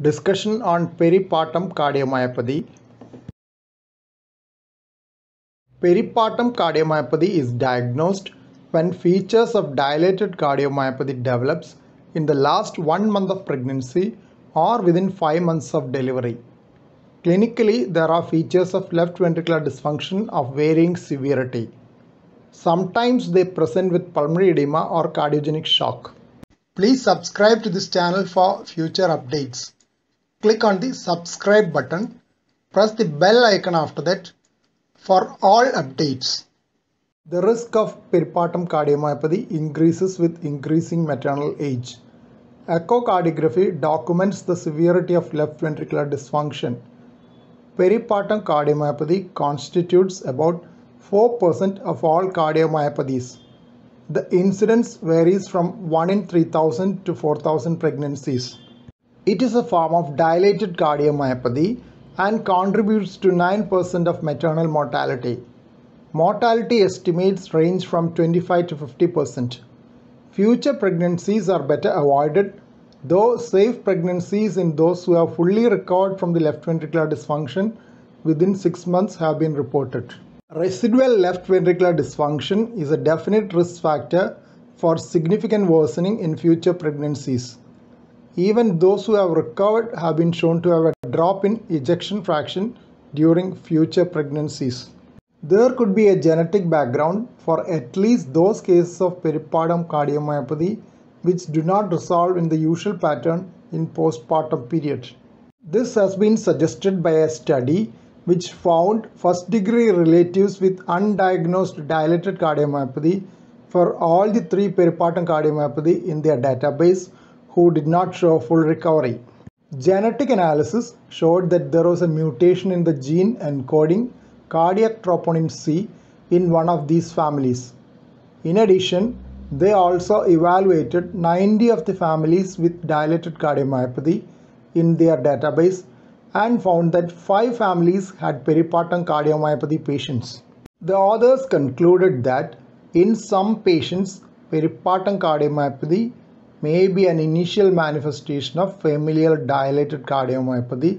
Discussion on peripartum cardiomyopathy. Peripartum cardiomyopathy is diagnosed when features of dilated cardiomyopathy develops in the last 1 month of pregnancy or within 5 months of delivery. Clinically, there are features of left ventricular dysfunction of varying severity. Sometimes they present with pulmonary edema or cardiogenic shock. Please subscribe to this channel for future updates. Click on the subscribe button. Press the bell icon after that for all updates. The risk of peripartum cardiomyopathy increases with increasing maternal age. Echocardiography documents the severity of left ventricular dysfunction. Peripartum cardiomyopathy constitutes about 4% of all cardiomyopathies. The incidence varies from 1 in 3,000 to 4,000 pregnancies. It is a form of dilated cardiomyopathy and contributes to 9% of maternal mortality. Mortality estimates range from 25 to 50%. Future pregnancies are better avoided, though safe pregnancies in those who have fully recovered from the left ventricular dysfunction within 6 months have been reported. Residual left ventricular dysfunction is a definite risk factor for significant worsening in future pregnancies. Even those who have recovered have been shown to have a drop in ejection fraction during future pregnancies. There could be a genetic background for at least those cases of peripartum cardiomyopathy which do not resolve in the usual pattern in postpartum period. This has been suggested by a study which found first-degree relatives with undiagnosed dilated cardiomyopathy for all the 3 peripartum cardiomyopathy in their database who did not show full recovery. Genetic analysis showed that there was a mutation in the gene encoding cardiac troponin C in one of these families. In addition, they also evaluated 90 of the families with dilated cardiomyopathy in their database and found that 5 families had peripartum cardiomyopathy patients. The authors concluded that in some patients, peripartum cardiomyopathy may be an initial manifestation of familial dilated cardiomyopathy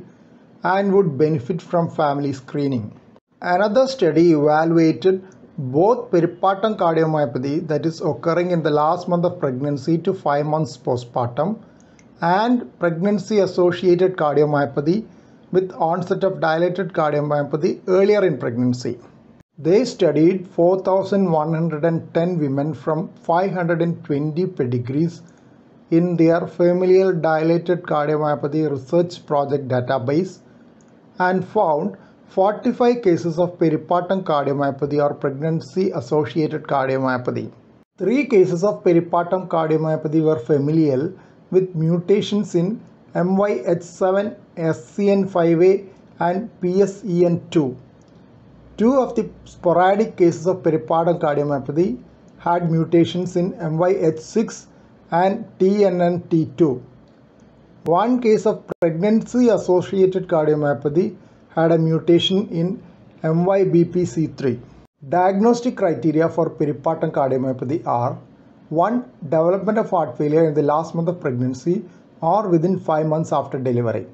and would benefit from family screening. Another study evaluated both peripartum cardiomyopathy that is occurring in the last month of pregnancy to 5 months postpartum and pregnancy-associated cardiomyopathy with onset of dilated cardiomyopathy earlier in pregnancy. They studied 4,110 women from 520 pedigrees in their familial dilated cardiomyopathy research project database and found 45 cases of peripartum cardiomyopathy or pregnancy-associated cardiomyopathy. 3 cases of peripartum cardiomyopathy were familial with mutations in MYH7, SCN5A and PSEN2. 2 of the sporadic cases of peripartum cardiomyopathy had mutations in MYH6 and TNNT2. 1 case of pregnancy-associated cardiomyopathy had a mutation in MYBPC3. Diagnostic criteria for peripartum cardiomyopathy are: 1. Development of heart failure in the last month of pregnancy or within 5 months after delivery.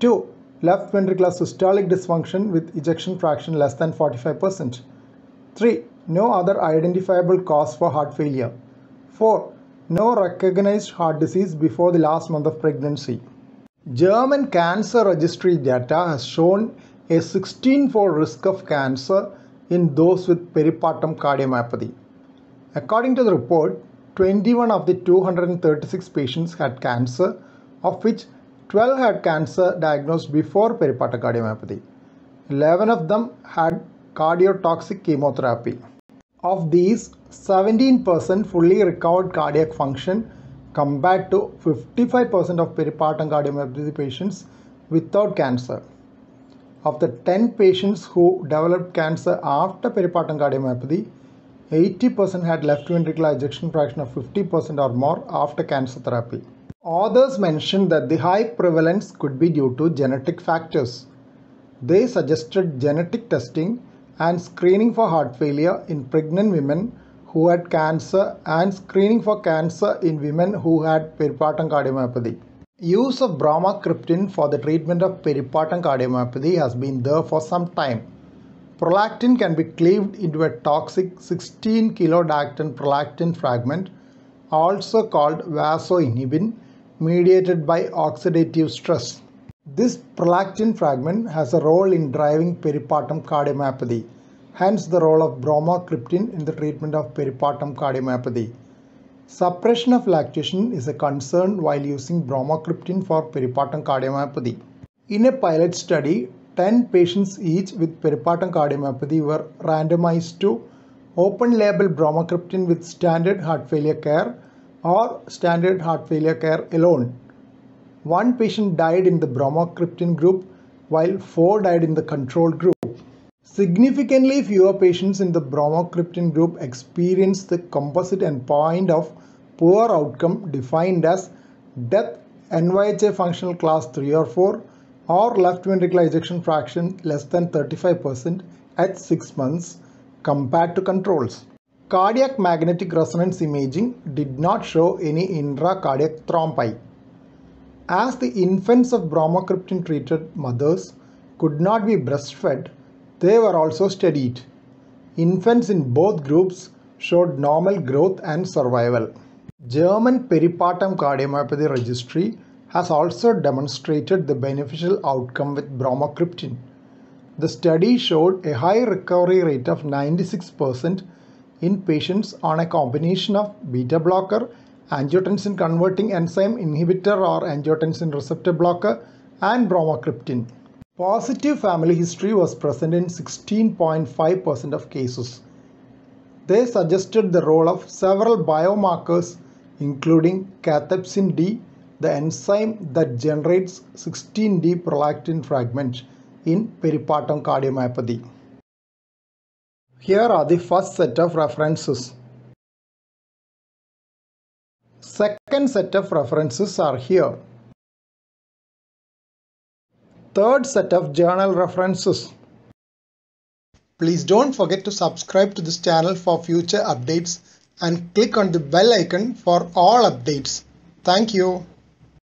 2. Left ventricular systolic dysfunction with ejection fraction less than 45%. 3. No other identifiable cause for heart failure. 4. No recognized heart disease before the last month of pregnancy. German cancer registry data has shown a 16-fold risk of cancer in those with peripartum cardiomyopathy. According to the report, 21 of the 236 patients had cancer, of which 12 had cancer diagnosed before peripartum cardiomyopathy. 11 of them had cardiotoxic chemotherapy. Of these, 17% fully recovered cardiac function compared to 55% of peripartum cardiomyopathy patients without cancer. Of the 10 patients who developed cancer after peripartum cardiomyopathy, 80% had left ventricular ejection fraction of 50% or more after cancer therapy. Authors mentioned that the high prevalence could be due to genetic factors. They suggested genetic testing and screening for heart failure in pregnant women who had cancer and screening for cancer in women who had peripartum cardiomyopathy. Use of bromocriptine for the treatment of peripartum cardiomyopathy has been there for some time. Prolactin can be cleaved into a toxic 16 kilodalton prolactin fragment, also called vasoinhibin, mediated by oxidative stress. This prolactin fragment has a role in driving peripartum cardiomyopathy, hence the role of bromocriptine in the treatment of peripartum cardiomyopathy. Suppression of lactation is a concern while using bromocriptine for peripartum cardiomyopathy. In a pilot study, 10 patients each with peripartum cardiomyopathy were randomized to open-label bromocriptine with standard heart failure care or standard heart failure care alone. One patient died in the bromocriptine group, while 4 died in the control group. Significantly fewer patients in the bromocriptine group experienced the composite endpoint of poor outcome defined as death, NYHA functional class 3 or 4, or left ventricular ejection fraction less than 35% at 6 months compared to controls. Cardiac magnetic resonance imaging did not show any intracardiac thrombi. As the infants of bromocriptine treated mothers could not be breastfed, they were also studied. Infants in both groups showed normal growth and survival. German peripartum cardiomyopathy registry has also demonstrated the beneficial outcome with bromocriptine. The study showed a high recovery rate of 96% in patients on a combination of beta blocker, angiotensin converting enzyme inhibitor or angiotensin receptor blocker, and bromocriptine. Positive family history was present in 16.5% of cases. They suggested the role of several biomarkers including cathepsin D, the enzyme that generates 16D prolactin fragments in peripartum cardiomyopathy. Here are the first set of references. Second set of references are here. Third set of journal references. Please don't forget to subscribe to this channel for future updates and click on the bell icon for all updates. Thank you.